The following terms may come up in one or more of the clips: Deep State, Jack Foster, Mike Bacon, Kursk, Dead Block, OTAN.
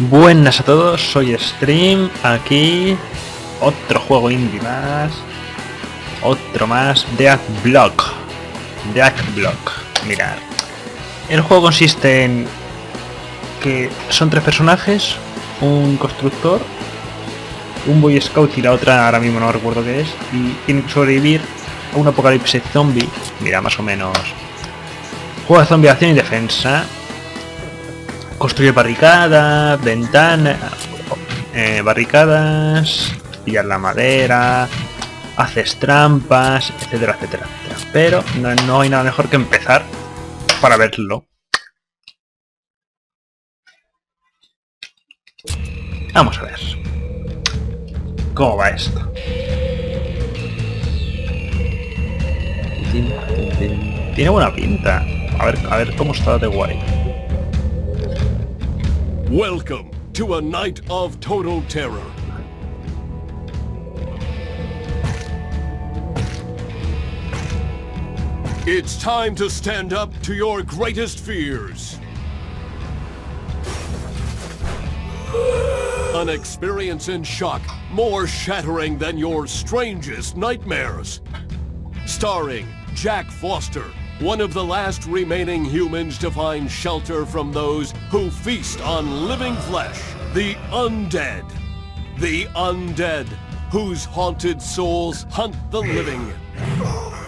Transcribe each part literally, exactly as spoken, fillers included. Buenas a todos, soy Stream, aquí otro juego indie más, otro más, Dead Block, Dead Block, mirad, el juego consiste en que son tres personajes, un constructor, un boy scout y la otra ahora mismo no recuerdo qué es, y tienen que sobrevivir a un apocalipsis zombie, mira más o menos, juego de zombie, acción y defensa. Construye barricadas, ventanas, eh, barricadas, pillar la madera, haces trampas, etcétera, etcétera, etcétera. Pero no, no hay nada mejor que empezar para verlo. Vamos a ver cómo va esto. Tiene buena pinta. A ver, a ver cómo está de guay. Welcome to a night of total terror. It's time to stand up to your greatest fears. An experience in shock, more shattering than your strangest nightmares. Starring Jack Foster, one of the last remaining humans to find shelter from those who feast on living flesh. The undead. The undead, whose haunted souls hunt the living.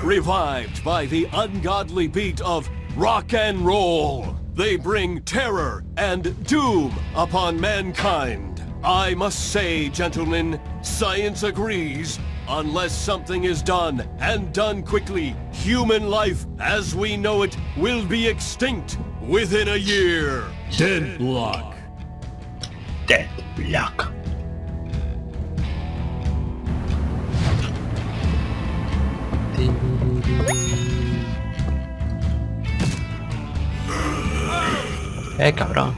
Revived by the ungodly beat of rock and roll, they bring terror and doom upon mankind. I must say, gentlemen, science agrees. Unless something is done, and done quickly, human life, as we know it, will be extinct within a year. Dead Block. Dead Block. Eh, cabrón.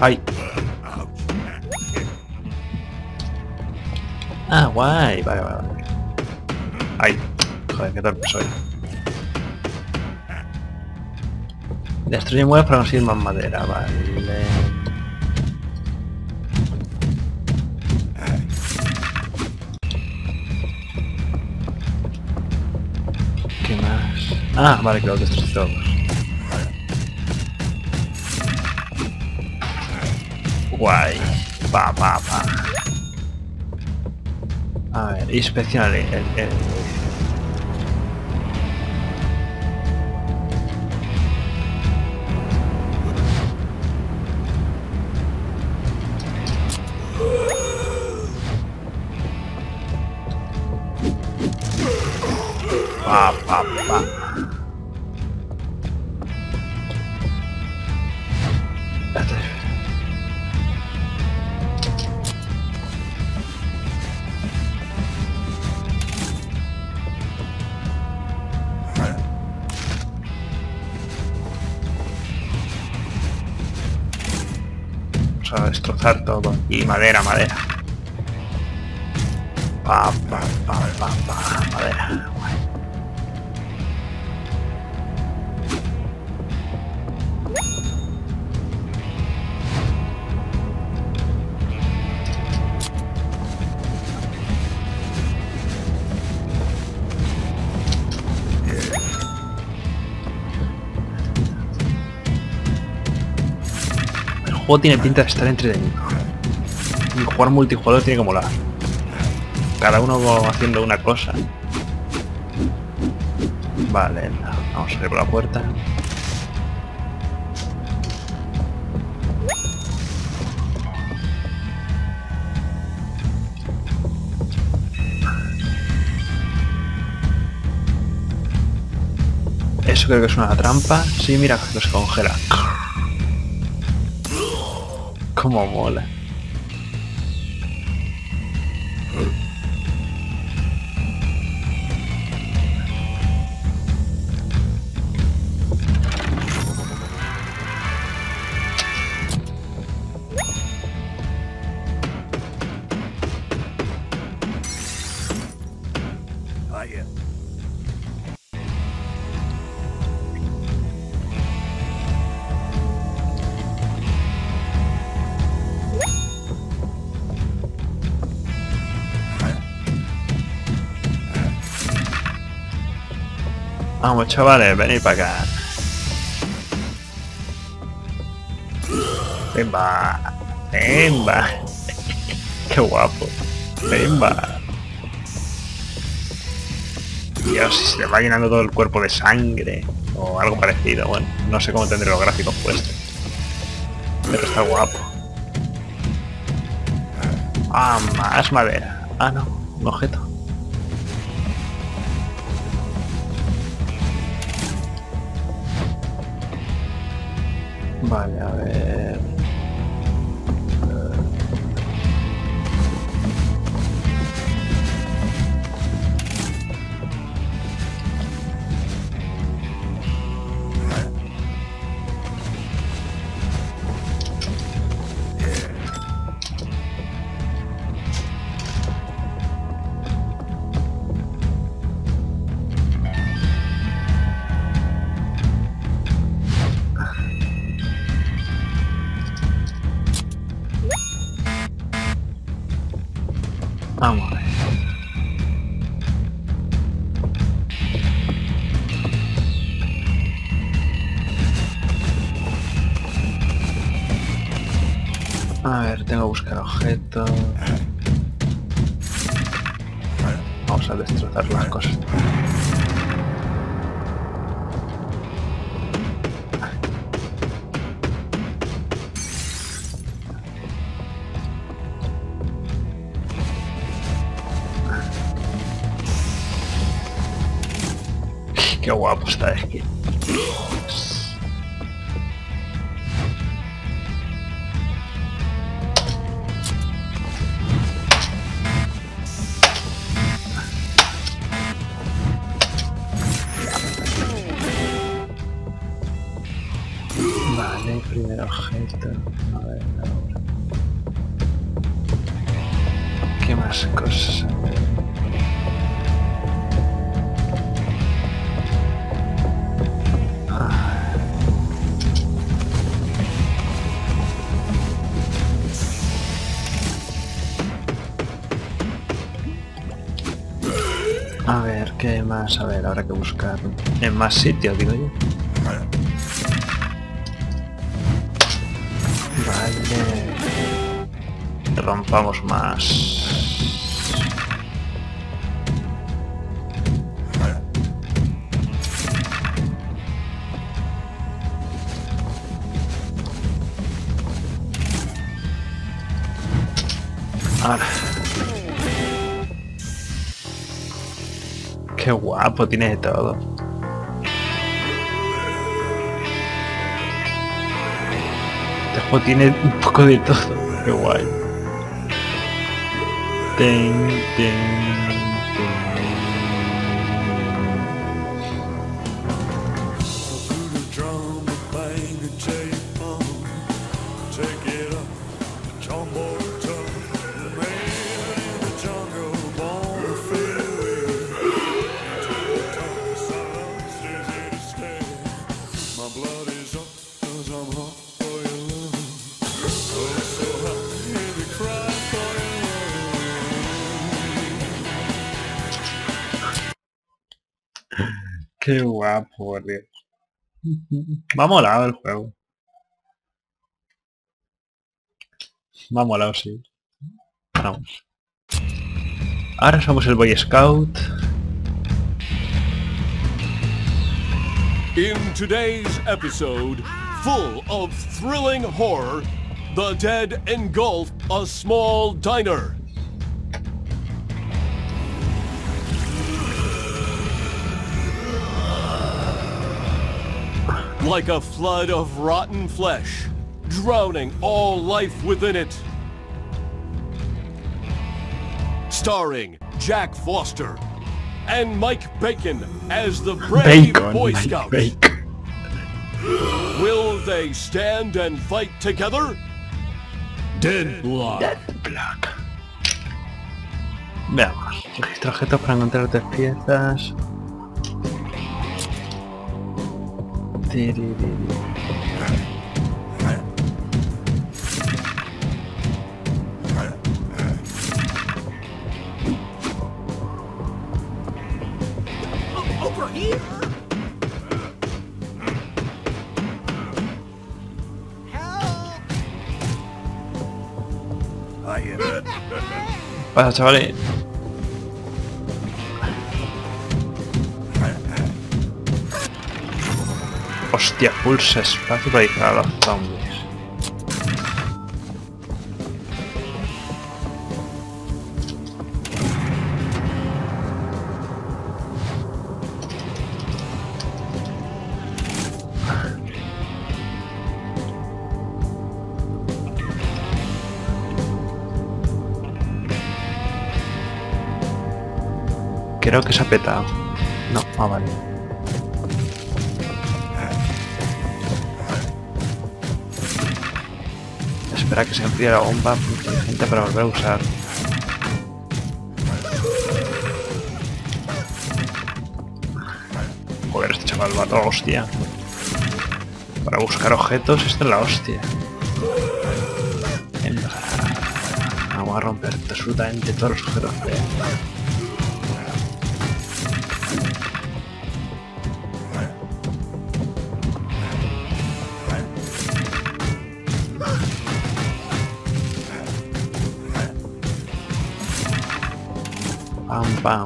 Ay. Ah, guay, vale, vale, vale. Ay, joder, qué torpe soy. Destruye muebles para conseguir más madera, vale. ¿Qué más? Ah, vale, que los destruye todos. Vale. Guay. Pa, pa, pa. A ver, inspeccionar el, el, el... Pa, pa, pa. A destrozar todo y madera, madera, pa, pa, pa, pa, pa, madera. Guay. El juego tiene pinta de estar entretenido. Y jugar multijugador tiene que molar. Cada uno va haciendo una cosa. Vale, vamos a ir por la puerta. Eso creo que es una trampa. Sí, mira, los congela. Como mola. Vamos, chavales, venid para acá. Venga, venga. Qué guapo. Venga. Dios, si se le va llenando todo el cuerpo de sangre o algo parecido. Bueno, no sé cómo tendré los gráficos puestos, pero está guapo. Ah, más madera. Ah, no, un objeto. Vale, a ver... Vamos a ver. A ver, tengo que buscar objetos. Bueno, vamos a destrozar las cosas. Qué guapo está aquí. Vale, primer objeto. A ver, ahora. ¿Qué más cosas? A ver, ¿qué hay más? A ver, habrá que buscar en más sitios, digo yo. Vale. Vale. Rompamos más. Vale. Ahora. Qué guapo, tiene de todo. Este juego tiene un poco de todo. Qué guay. Ten, ten, ten. Qué guapo, por Dios. Va molado el juego. Va molado, sí. Vamos. Ahora somos el Boy Scout. In today's episode, full of thrilling horror, the dead engulf a small diner. Like a flood of rotten flesh, drowning all life within it. Starring Jack Foster and Mike Bacon as the brave Bacon, Boy Scouts. Will they stand and fight together? Dead Block. Dead Block. Veamos. Registra objetos para encontrar tres piezas. Over here. pasa, chavales? Hostia, pulsa espacio para disparar a los zombies. Creo que se ha petado. No, ah, vale. Espera que se enfríe la bomba inteligente para volver a usar. Joder, este chaval va toda hostia. Para buscar objetos, esta es la hostia. Vamos a romper absolutamente todos los objetos que hay. Pam.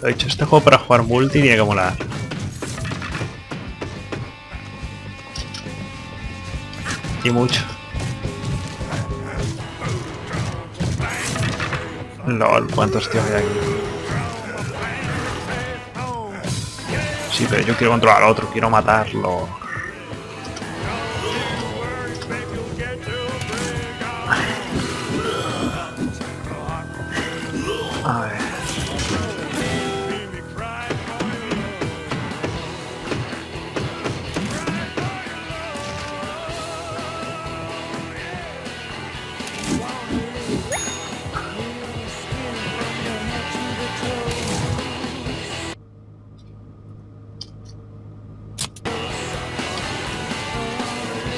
Lo he dicho, este juego para jugar multi tiene que molar. Y mucho. LOL, cuántos tíos hay aquí. Sí, pero yo quiero controlar al otro, quiero matarlo. A ver.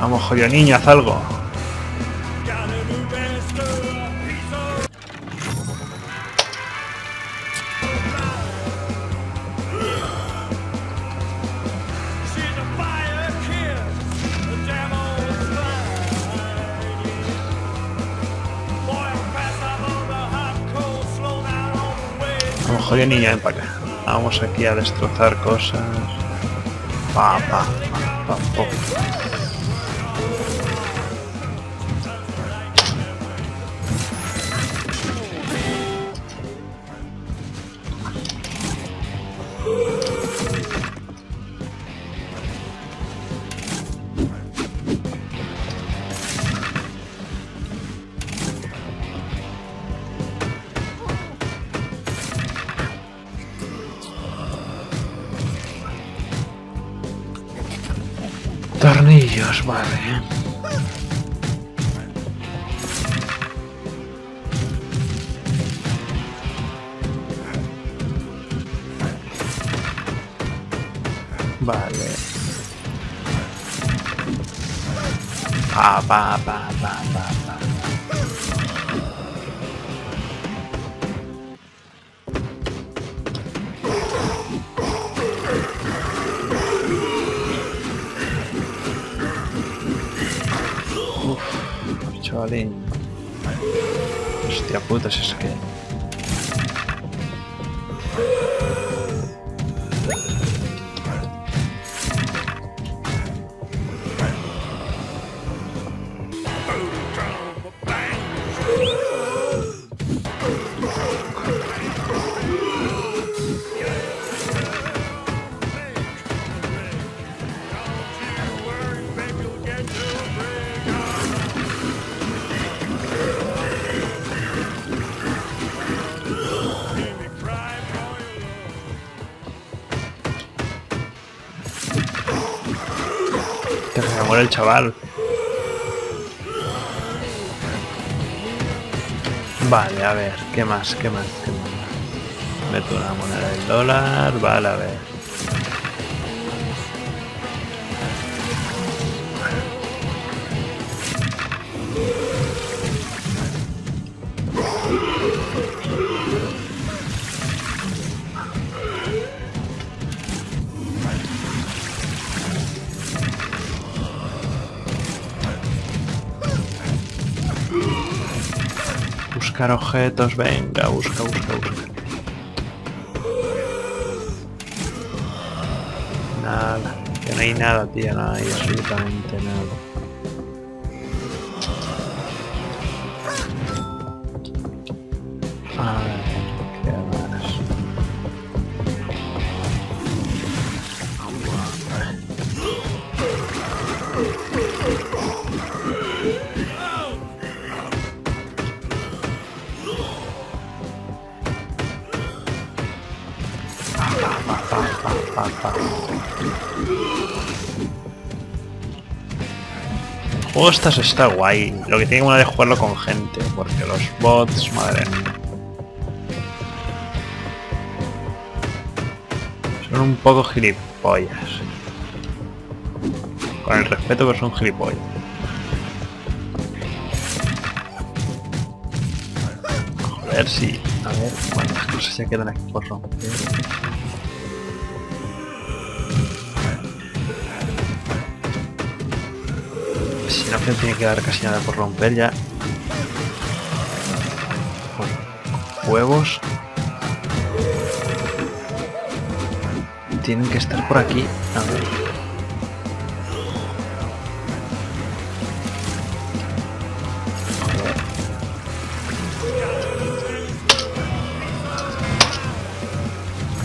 Vamos, jodido niño, haz algo. Vamos, jodido niño, ven para acá. Vamos aquí a destrozar cosas. Pa, pa, pa, pa. Tornillos, vale. Vale. Pa, pa, pa, pa, pa, pa. Chavalín. Hostia puta, si es que... Que se muere el chaval. Vale, a ver, ¿qué más? ¿Qué más? ¿Qué más? Meto una moneda del dólar, vale, a ver. Buscar objetos, venga, busca, busca, busca. Nada, que no hay nada, tío, no hay absolutamente nada. A ver, ¿qué más? El juego estas está guay, lo que tiene una de jugarlo con gente, porque los bots, madre mía, son un poco gilipollas. Con el respeto, pero son gilipollas. Joder, sí. A ver cuántas cosas se quedan aquí por romper. Si no, que tiene que dar casi nada por romper ya. Por huevos. Tienen que estar por aquí. A ver.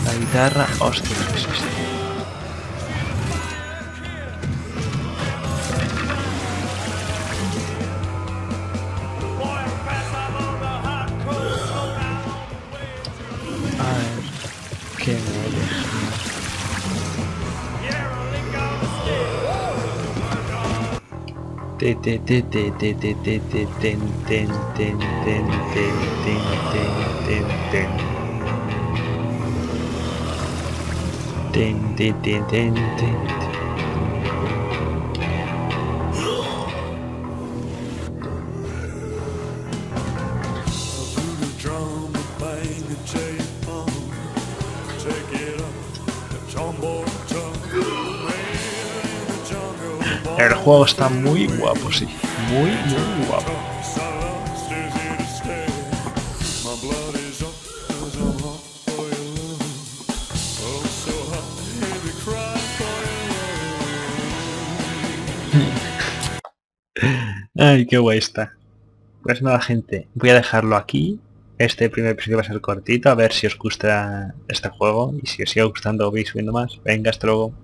La guitarra, hostia, ¿qué es esto? Te te te te te te te te ten ten ten ten ten ten ten ten ten ten ten ten ten. El juego está muy guapo, sí. Muy, muy guapo. Ay, qué guay está. Pues nada, gente. Voy a dejarlo aquí. Este primer episodio va a ser cortito. A ver si os gusta este juego. Y si os sigue gustando, voy subiendo más. Venga, hasta luego.